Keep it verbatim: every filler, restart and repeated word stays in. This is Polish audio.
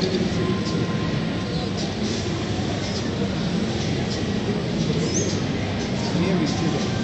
Here we see the